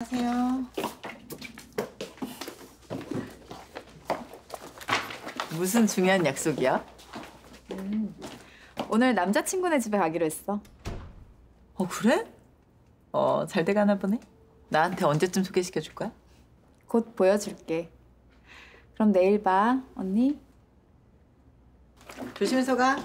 안녕하세요. 무슨 중요한 약속이야? 오늘 남자친구네 집에 가기로 했어. 그래? 잘 돼가나 보네. 나한테 언제쯤 소개시켜줄 거야? 곧 보여줄게. 그럼 내일 봐, 언니. 조심해서 가.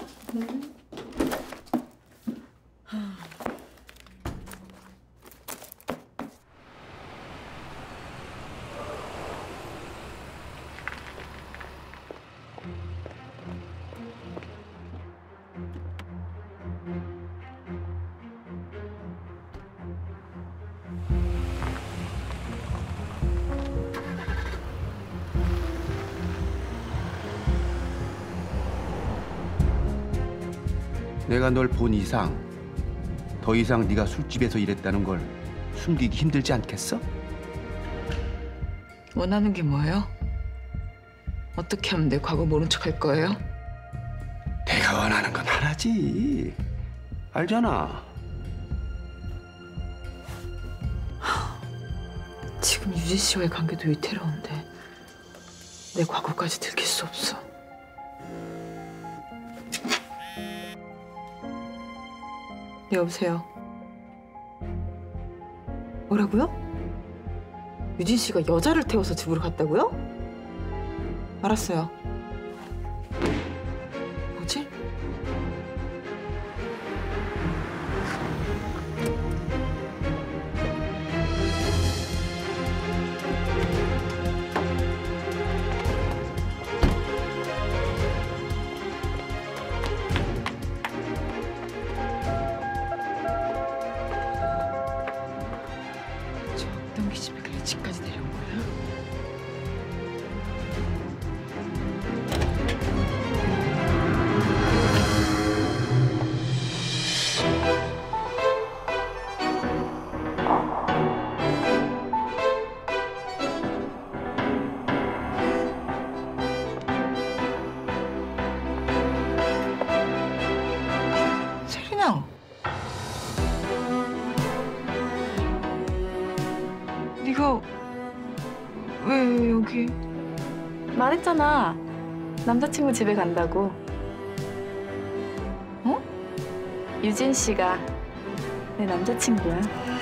내가 널 본 이상 더 이상 네가 술집에서 일했다는 걸 숨기기 힘들지 않겠어? 원하는 게 뭐예요? 어떻게 하면 내 과거 모른 척할 거예요? 내가 원하는 건 하나지. 알잖아. 지금 유진 씨와의 관계도 위태로운데 내 과거까지 들킬 수 없어. 여보세요. 뭐라고요? 유진 씨가 여자를 태워서 집으로 갔다고요? 알았어요. 뭐지? 이 집에 그래 집까지 내려온 거야? 세린아! 네가 왜 여기? 말했잖아. 남자친구 집에 간다고. 어? 유진 씨가 내 남자친구야.